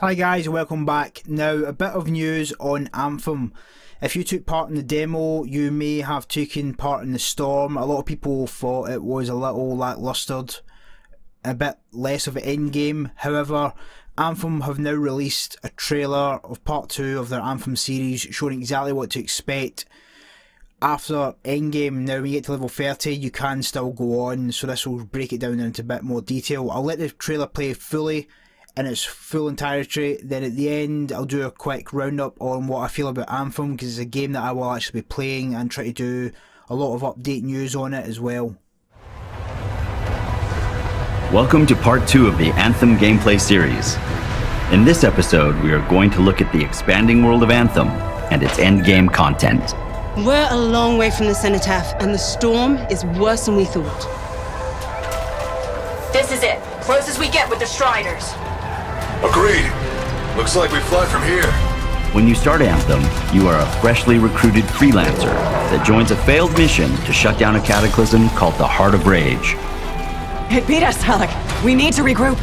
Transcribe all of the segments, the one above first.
Hi guys, welcome back. Now, a bit of news on Anthem. If you took part in the demo, you may have taken part in the storm. A lot of people thought it was a little lacklustered, a bit less of an end game. However, Anthem have now released a trailer of part 2 of their Anthem series, showing exactly what to expect after endgame. Now, when you get to level 30, you can still go on, so this will break it down into a bit more detail. I'll let the trailer play fully in its full entirety, then at the end I'll do a quick roundup on what I feel about Anthem, because it's a game that I will actually be playing and try to do a lot of update news on it as well. Welcome to part 2 of the Anthem gameplay series. In this episode we are going to look at the expanding world of Anthem and its endgame content. We're a long way from the Cenotaph, and the storm is worse than we thought. This is it. Close as we get with the Striders. Agreed. Looks like we fly from here. When you start Anthem, you are a freshly recruited freelancer that joins a failed mission to shut down a cataclysm called the Heart of Rage. It beat us, Alec. We need to regroup.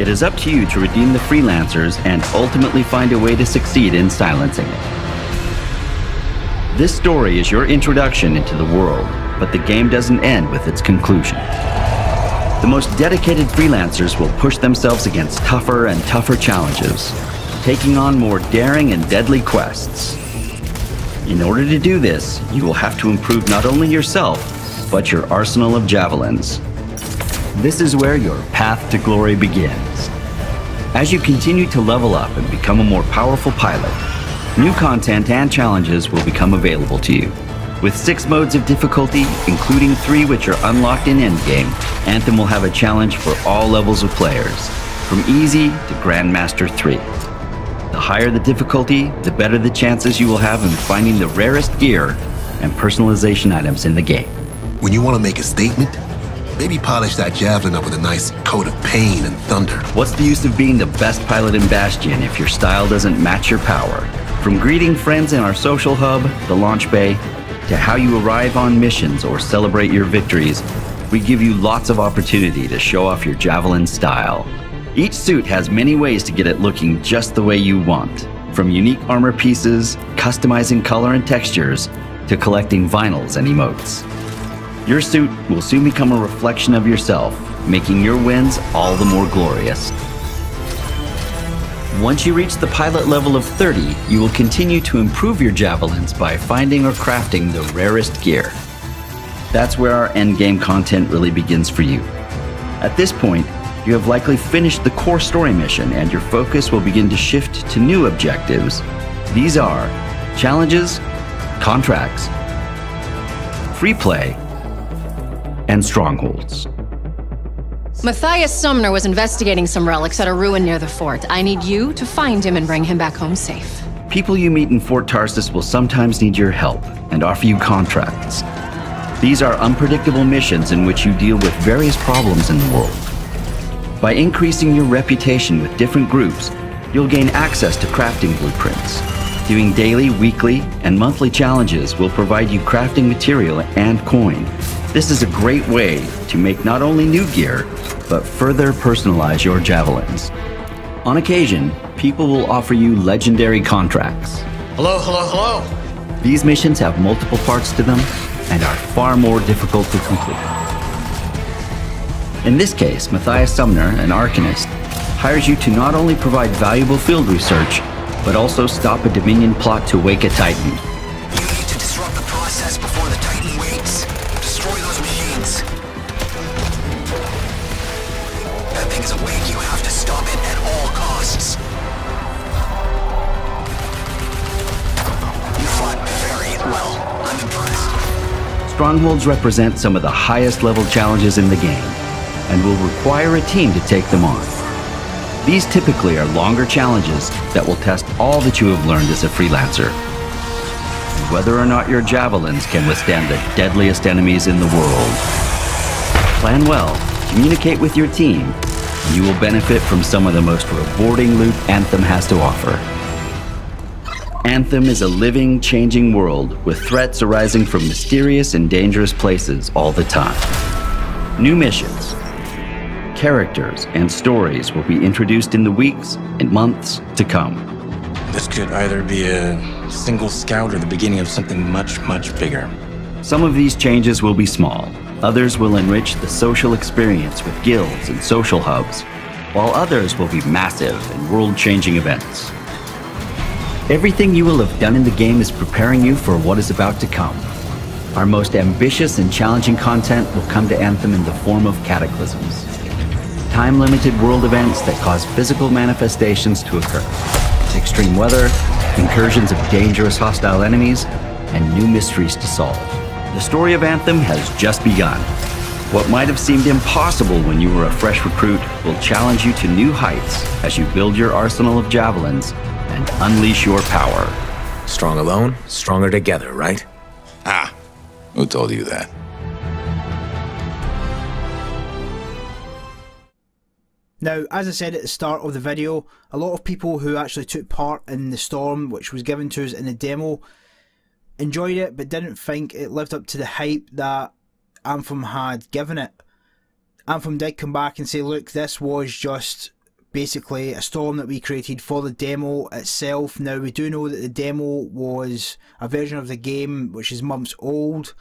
It is up to you to redeem the freelancers and ultimately find a way to succeed in silencing it. This story is your introduction into the world, but the game doesn't end with its conclusion. The most dedicated freelancers will push themselves against tougher and tougher challenges, taking on more daring and deadly quests. In order to do this, you will have to improve not only yourself, but your arsenal of javelins. This is where your path to glory begins. As you continue to level up and become a more powerful pilot, new content and challenges will become available to you. With 6 modes of difficulty, including 3 which are unlocked in endgame, Anthem will have a challenge for all levels of players, from easy to Grandmaster 3. The higher the difficulty, the better the chances you will have in finding the rarest gear and personalization items in the game. When you want to make a statement, maybe polish that javelin up with a nice coat of pain and thunder. What's the use of being the best pilot in Bastion if your style doesn't match your power? From greeting friends in our social hub, the launch bay, to how you arrive on missions or celebrate your victories, we give you lots of opportunity to show off your javelin style. Each suit has many ways to get it looking just the way you want, from unique armor pieces, customizing color and textures, to collecting vinyls and emotes. Your suit will soon become a reflection of yourself, making your wins all the more glorious. Once you reach the pilot level of 30, you will continue to improve your javelins by finding or crafting the rarest gear. That's where our endgame content really begins for you. At this point, you have likely finished the core story mission and your focus will begin to shift to new objectives. These are challenges, contracts, free play, and strongholds. Matthias Sumner was investigating some relics at a ruin near the fort. I need you to find him and bring him back home safe. People you meet in Fort Tarsis will sometimes need your help and offer you contracts. These are unpredictable missions in which you deal with various problems in the world. By increasing your reputation with different groups, you'll gain access to crafting blueprints. Doing daily, weekly, and monthly challenges will provide you crafting material and coin. This is a great way to make not only new gear, but further personalize your javelins. On occasion, people will offer you legendary contracts. Hello. These missions have multiple parts to them and are far more difficult to complete. In this case, Matthias Sumner, an arcanist, hires you to not only provide valuable field research, but also stop a Dominion plot to wake a Titan. You need to disrupt the process before the Titan wakes. Destroy those machines. That thing is awake. You have to stop it at all costs. You fought very well. I'm impressed. Strongholds represent some of the highest level challenges in the game, and will require a team to take them on. These typically are longer challenges that will test all that you have learned as a freelancer, and whether or not your javelins can withstand the deadliest enemies in the world. Plan well, communicate with your team, and you will benefit from some of the most rewarding loot Anthem has to offer. Anthem is a living, changing world with threats arising from mysterious and dangerous places all the time. New missions, characters, and stories will be introduced in the weeks and months to come. This could either be a single scout or the beginning of something much, much bigger. Some of these changes will be small. Others will enrich the social experience with guilds and social hubs, while others will be massive and world-changing events. Everything you will have done in the game is preparing you for what is about to come. Our most ambitious and challenging content will come to Anthem in the form of cataclysms, time-limited world events that cause physical manifestations to occur, extreme weather, incursions of dangerous hostile enemies, and new mysteries to solve. The story of Anthem has just begun. What might have seemed impossible when you were a fresh recruit will challenge you to new heights as you build your arsenal of javelins and unleash your power. Strong alone, stronger together, right? Ah, who told you that? Now, as I said at the start of the video, a lot of people who actually took part in the storm, which was given to us in the demo, enjoyed it, but didn't think it lived up to the hype that Anthem had given it. Anthem did come back and say, look, this was just basically a storm that we created for the demo itself. Now, we do know that the demo was a version of the game which is months old.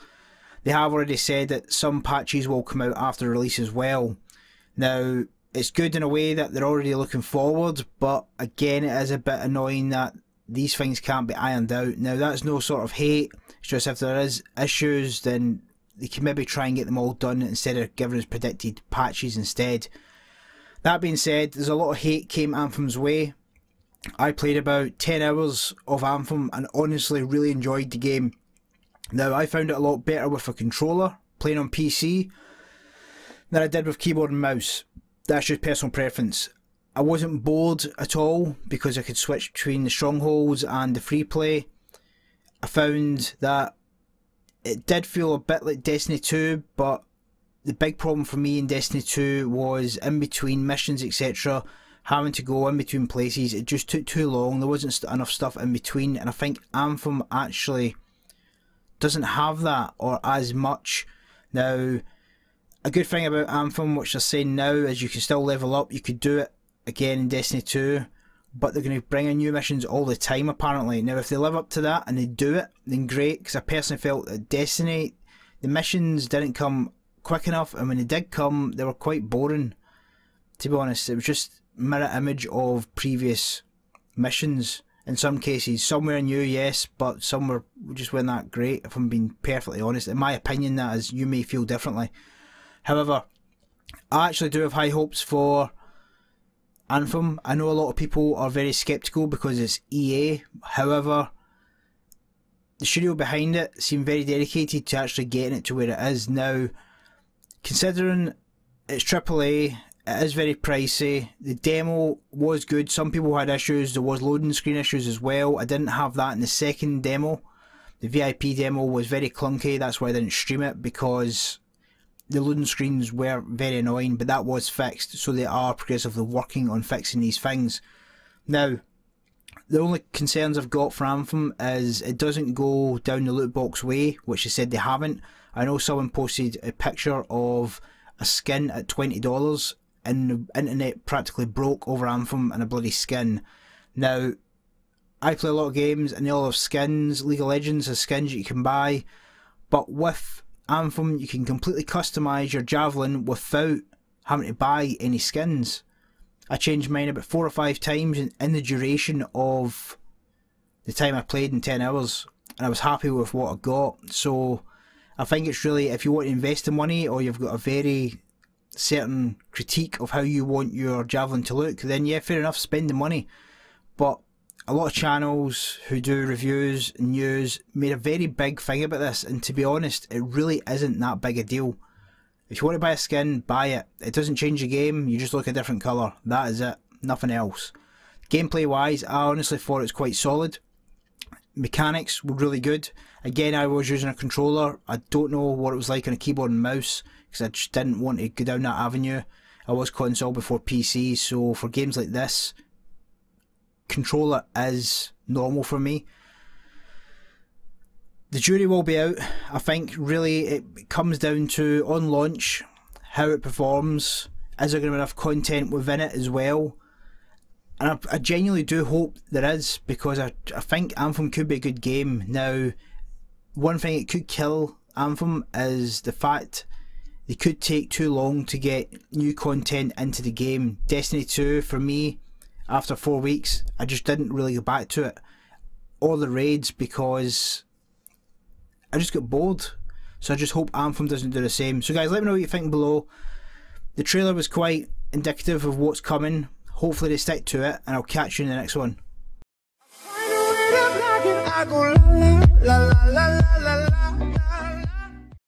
They have already said that some patches will come out after release as well. Now, it's good in a way that they're already looking forward, but again, it is a bit annoying that these things can't be ironed out. Now, that's no sort of hate, it's just if there is issues, then they can maybe try and get them all done instead of giving us predicted patches instead. That being said, there's a lot of hate came Anthem's way. I played about 10 hours of Anthem and honestly really enjoyed the game. Now, I found it a lot better with a controller, playing on PC, than I did with keyboard and mouse. That's just personal preference. I wasn't bored at all because I could switch between the strongholds and the free play. I found that it did feel a bit like Destiny 2, but the big problem for me in Destiny 2 was in between missions, etc., having to go in between places. It just took too long, there wasn't enough stuff in between, and I think Anthem actually doesn't have that, or as much. Now, a good thing about Anthem, which they're saying now, is you can still level up. You could do it again in Destiny 2, but they're going to bring in new missions all the time apparently. Now, if they live up to that and they do it, then great, because I personally felt that Destiny, the missions didn't come quick enough, and when they did come, they were quite boring, to be honest. It was just mirror image of previous missions in some cases. Some were new, yes, but some were just weren't that great, if I'm being perfectly honest. In my opinion, that is. You may feel differently. However, I actually do have high hopes for Anthem. I know a lot of people are very sceptical because it's EA, however, the studio behind it seemed very dedicated to actually getting it to where it is now. Considering it's AAA, it is very pricey. The demo was good, some people had issues, there was loading screen issues as well. I didn't have that in the second demo. The VIP demo was very clunky, that's why I didn't stream it, because the loading screens were very annoying, but that was fixed, so they are progressively working on fixing these things. Now, the only concerns I've got for Anthem is it doesn't go down the loot box way, which they said they haven't. I know someone posted a picture of a skin at $20 and the internet practically broke over Anthem and a bloody skin. Now, I play a lot of games and they all have skins. League of Legends has skins that you can buy, but with Anthem, you can completely customise your javelin without having to buy any skins. I changed mine about 4 or 5 times in the duration of the time I played in 10 hours, and I was happy with what I got. So I think it's really, if you want to invest the money or you've got a very certain critique of how you want your javelin to look, then yeah, fair enough, spend the money. But a lot of channels who do reviews and news made a very big thing about this, and to be honest, it really isn't that big a deal. If you want to buy a skin, buy it. It doesn't change the game, you just look a different colour. That is it, nothing else. Gameplay wise, I honestly thought it was quite solid. Mechanics were really good. Again, I was using a controller. I don't know what it was like on a keyboard and mouse, because I just didn't want to go down that avenue. I was console before PC, so for games like this, controller is normal for me. The jury will be out. I think really it comes down to on launch how it performs Is there going to be enough content within it as well? And I genuinely do hope there is, because I think Anthem could be a good game. Now, one thing it could kill Anthem is the fact they could take too long to get new content into the game. Destiny 2, for me, after 4 weeks, I just didn't really go back to it. Or the raids, because I just got bored. So I just hope Anthem doesn't do the same. So guys, let me know what you think below. The trailer was quite indicative of what's coming. Hopefully they stick to it, and I'll catch you in the next one.